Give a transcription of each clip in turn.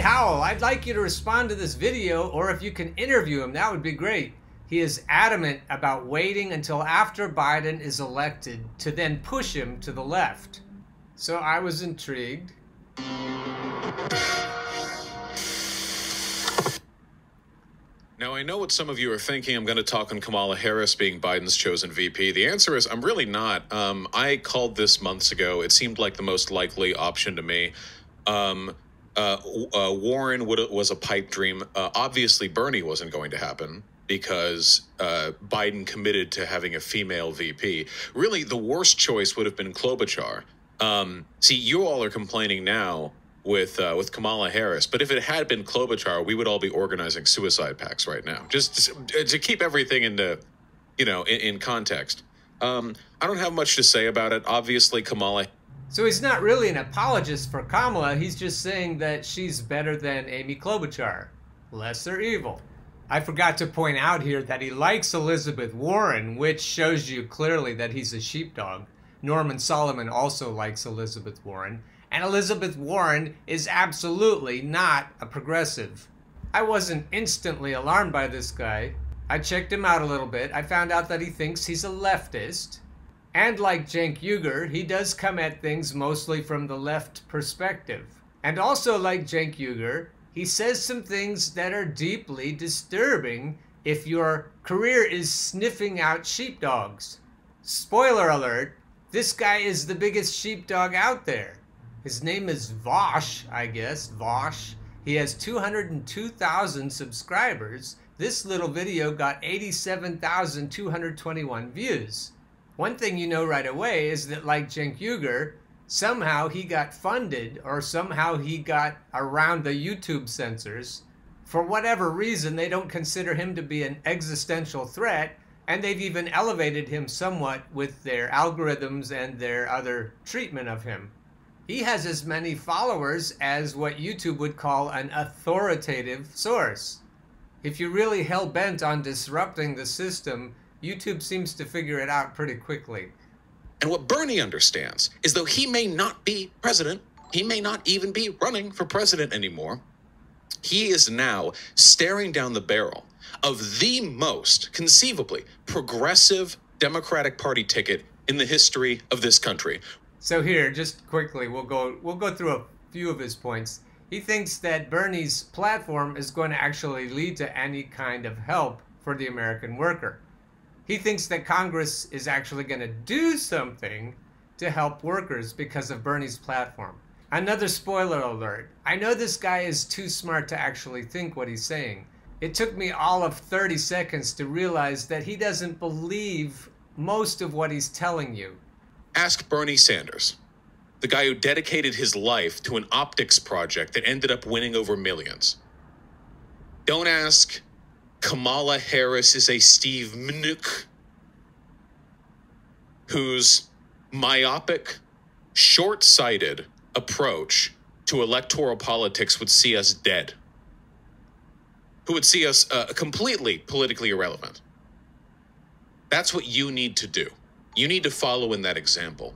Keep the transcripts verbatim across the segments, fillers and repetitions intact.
Howell, I'd like you to respond to this video, or if you can interview him, that would be great. He is adamant about waiting until after Biden is elected to then push him to the left. So I was intrigued. Now, I know what some of you are thinking. I'm going to talk on Kamala Harris being Biden's chosen V P. The answer is I'm really not. Um, I called this months ago. It seemed like the most likely option to me. Um, uh, uh, Warren would, was a pipe dream. Uh, obviously, Bernie wasn't going to happen because uh, Biden committed to having a female V P. Really, the worst choice would have been Klobuchar. Um, see, you all are complaining now with uh, with Kamala Harris, but if it had been Klobuchar, we would all be organizing suicide pacts right now, just to, to keep everything in the, you know, in, in context. Um, I don't have much to say about it. Obviously, Kamala. So he's not really an apologist for Kamala. He's just saying that she's better than Amy Klobuchar, lesser evil. I forgot to point out here that he likes Elizabeth Warren, which shows you clearly that he's a sheepdog. Norman Solomon also likes Elizabeth Warren. And Elizabeth Warren is absolutely not a progressive. I wasn't instantly alarmed by this guy. I checked him out a little bit. I found out that he thinks he's a leftist. And like Cenk Uygur, he does come at things mostly from the left perspective. And also like Cenk Uygur, he says some things that are deeply disturbing if your career is sniffing out sheepdogs. Spoiler alert, this guy is the biggest sheepdog out there. His name is Vaush, I guess, Vaush. He has two hundred two thousand subscribers. This little video got eighty-seven thousand two hundred twenty-one views. One thing you know right away is that, like Cenk Uygur, somehow he got funded, or somehow he got around the YouTube censors. For whatever reason, they don't consider him to be an existential threat, and they've even elevated him somewhat with their algorithms and their other treatment of him. He has as many followers as what YouTube would call an authoritative source. If you're really hell-bent on disrupting the system, YouTube seems to figure it out pretty quickly. And what Bernie understands is, though he may not be president, he may not even be running for president anymore, he is now staring down the barrel of the most conceivably progressive Democratic Party ticket in the history of this country. So here, just quickly, we'll go we'll go through a few of his points. He thinks that Bernie's platform is going to actually lead to any kind of help for the American worker. He thinks that Congress is actually going to do something to help workers because of Bernie's platform. Another spoiler alert. I know this guy is too smart to actually think what he's saying. It took me all of thirty seconds to realize that he doesn't believe most of what he's telling you. Ask Bernie Sanders, the guy who dedicated his life to an optics project that ended up winning over millions. Don't ask Kamala Harris is a Steve Mnuchin whose myopic, short-sighted approach to electoral politics would see us dead, who would see us uh, completely politically irrelevant. That's what you need to do. You need to follow in that example.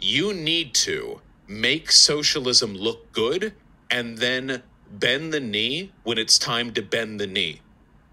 You need to make socialism look good and then bend the knee when it's time to bend the knee.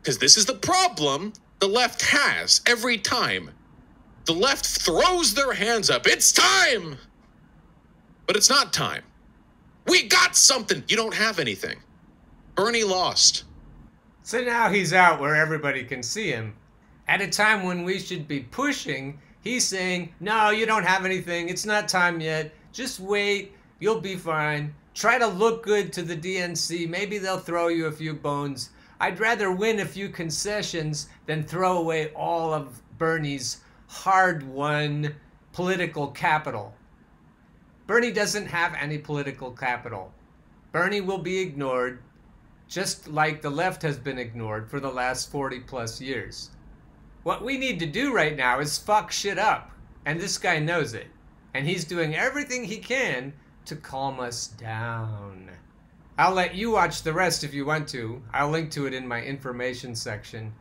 Because this is the problem the left has every time. The left throws their hands up. It's time! But it's not time. We got something. You don't have anything. Bernie lost. So now he's out where everybody can see him. At a time when we should be pushing, he's saying, no, you don't have anything. It's not time yet. Just wait. You'll be fine. Try to look good to the D N C. Maybe they'll throw you a few bones. I'd rather win a few concessions than throw away all of Bernie's hard-won political capital. Bernie doesn't have any political capital. Bernie will be ignored, just like the left has been ignored for the last forty plus years. What we need to do right now is fuck shit up, and this guy knows it, and he's doing everything he can to calm us down. I'll let you watch the rest if you want to. I'll link to it in my information section.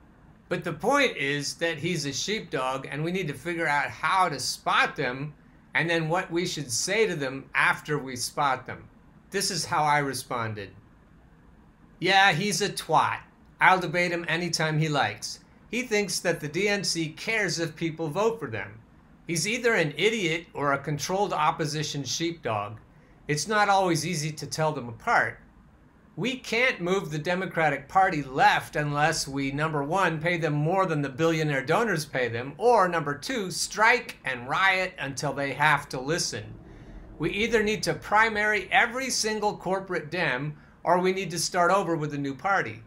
But the point is that he's a sheepdog, and we need to figure out how to spot them, and then what we should say to them after we spot them. This is how I responded. Yeah, he's a twat. I'll debate him anytime he likes. He thinks that the D N C cares if people vote for them. He's either an idiot or a controlled opposition sheepdog. It's not always easy to tell them apart. We can't move the Democratic Party left unless we, number one, pay them more than the billionaire donors pay them, or number two, strike and riot until they have to listen. We either need to primary every single corporate Dem, or we need to start over with a new party.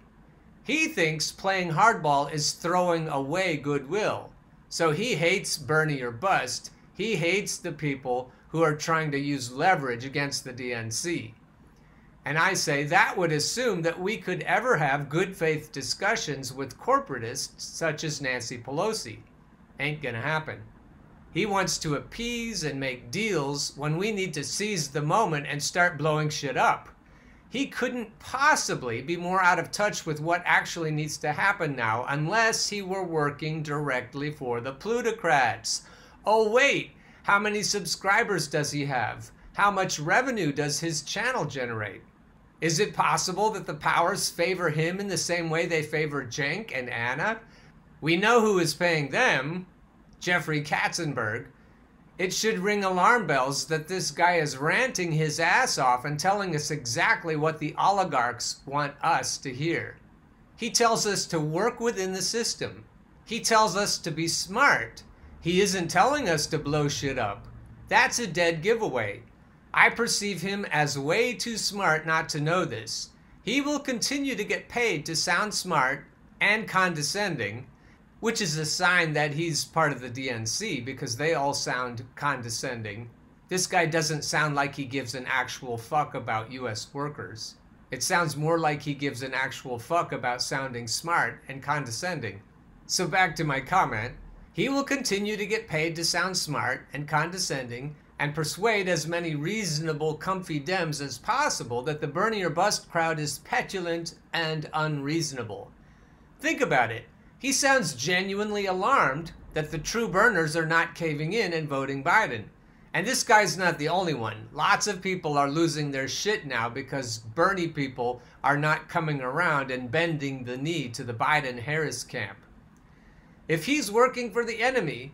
He thinks playing hardball is throwing away goodwill. So he hates Bernie or bust. He hates the people who are trying to use leverage against the D N C. And I say that would assume that we could ever have good faith discussions with corporatists such as Nancy Pelosi. Ain't gonna happen. He wants to appease and make deals when we need to seize the moment and start blowing shit up. He couldn't possibly be more out of touch with what actually needs to happen now unless he were working directly for the plutocrats. Oh wait! How many subscribers does he have? How much revenue does his channel generate? Is it possible that the powers favor him in the same way they favor Cenk and Anna? We know who is paying them, Jeffrey Katzenberg. It should ring alarm bells that this guy is ranting his ass off and telling us exactly what the oligarchs want us to hear. He tells us to work within the system. He tells us to be smart. He isn't telling us to blow shit up. That's a dead giveaway. I perceive him as way too smart not to know this. He will continue to get paid to sound smart and condescending, which is a sign that he's part of the D N C because they all sound condescending. This guy doesn't sound like he gives an actual fuck about U S workers. It sounds more like he gives an actual fuck about sounding smart and condescending. So back to my comment. He will continue to get paid to sound smart and condescending and persuade as many reasonable, comfy Dems as possible that the Bernie or bust crowd is petulant and unreasonable. Think about it. He sounds genuinely alarmed that the true burners are not caving in and voting Biden. And this guy's not the only one. Lots of people are losing their shit now because Bernie people are not coming around and bending the knee to the Biden-Harris camp. If he's working for the enemy,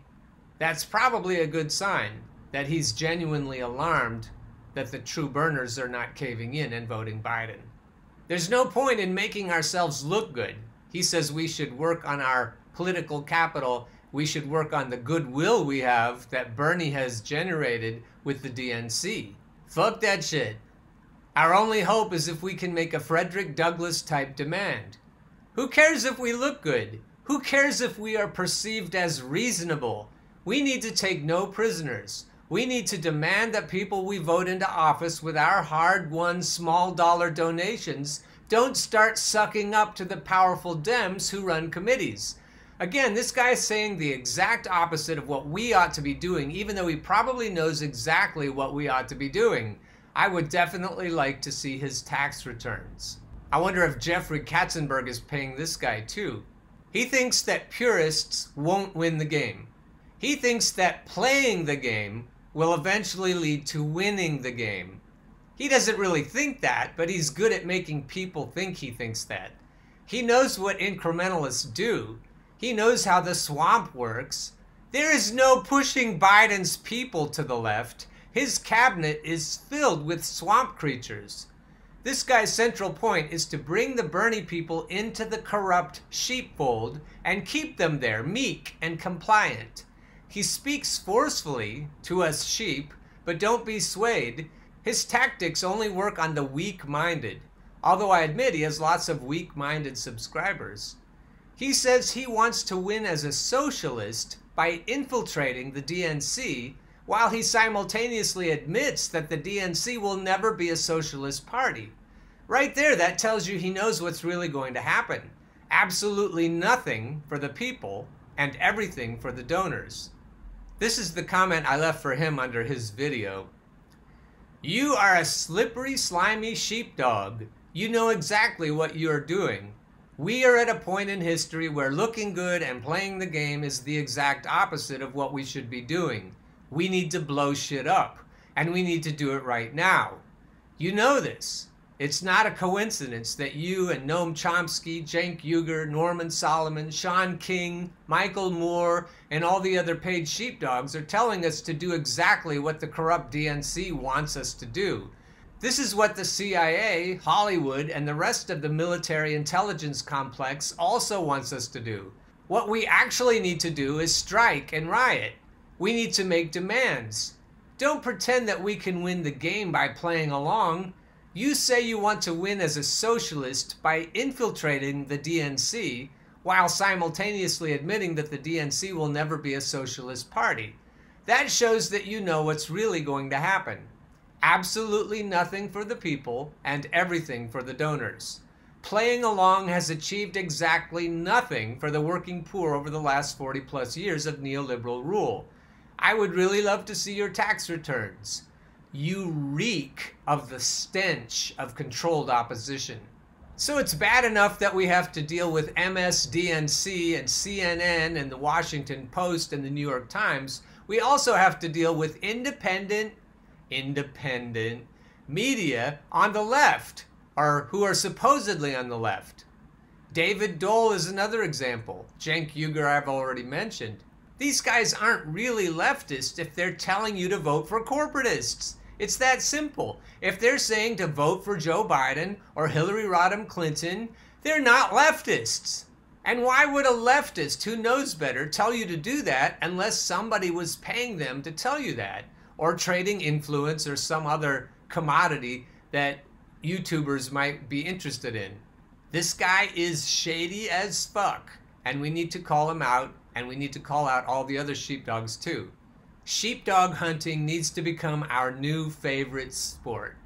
that's probably a good sign that he's genuinely alarmed that the true burners are not caving in and voting Biden. There's no point in making ourselves look good. He says we should work on our political capital. We should work on the goodwill we have that Bernie has generated with the D N C. Fuck that shit. Our only hope is if we can make a Frederick Douglass type demand. Who cares if we look good? Who cares if we are perceived as reasonable? We need to take no prisoners. We need to demand that people we vote into office with our hard-won small-dollar donations don't start sucking up to the powerful Dems who run committees. Again, this guy is saying the exact opposite of what we ought to be doing, even though he probably knows exactly what we ought to be doing. I would definitely like to see his tax returns. I wonder if Jeffrey Katzenberg is paying this guy too. He thinks that purists won't win the game. He thinks that playing the game will eventually lead to winning the game. He doesn't really think that, but he's good at making people think he thinks that. He knows what incrementalists do. He knows how the swamp works. There is no pushing Biden's people to the left. His cabinet is filled with swamp creatures. This guy's central point is to bring the Bernie people into the corrupt sheepfold and keep them there, meek and compliant. He speaks forcefully to us sheep, but don't be swayed. His tactics only work on the weak-minded, although I admit he has lots of weak-minded subscribers. He says he wants to win as a socialist by infiltrating the D N C, while he simultaneously admits that the D N C will never be a socialist party. Right there, that tells you he knows what's really going to happen. Absolutely nothing for the people and everything for the donors. This is the comment I left for him under his video. You are a slippery, slimy sheepdog. You know exactly what you're doing. We are at a point in history where looking good and playing the game is the exact opposite of what we should be doing. We need to blow shit up, and we need to do it right now. You know this. It's not a coincidence that you and Noam Chomsky, Cenk Uygur, Norman Solomon, Sean King, Michael Moore, and all the other paid sheepdogs are telling us to do exactly what the corrupt D N C wants us to do. This is what the C I A, Hollywood, and the rest of the military intelligence complex also wants us to do. What we actually need to do is strike and riot. We need to make demands. Don't pretend that we can win the game by playing along. You say you want to win as a socialist by infiltrating the D N C, while simultaneously admitting that the D N C will never be a socialist party. That shows that you know what's really going to happen. Absolutely nothing for the people and everything for the donors. Playing along has achieved exactly nothing for the working poor over the last forty plus years of neoliberal rule. I would really love to see your tax returns. You reek of the stench of controlled opposition. So it's bad enough that we have to deal with M S D N C and C N N and the Washington Post and the New York Times. We also have to deal with independent, independent media on the left, or who are supposedly on the left. David Dole is another example. Cenk Uygur I've already mentioned. These guys aren't really leftist if they're telling you to vote for corporatists. It's that simple. If they're saying to vote for Joe Biden or Hillary Rodham Clinton, they're not leftists. And why would a leftist who knows better tell you to do that unless somebody was paying them to tell you that, or trading influence or some other commodity that YouTubers might be interested in? This guy is shady as fuck, and we need to call him out. And we need to call out all the other sheepdogs too. Sheepdog hunting needs to become our new favorite sport.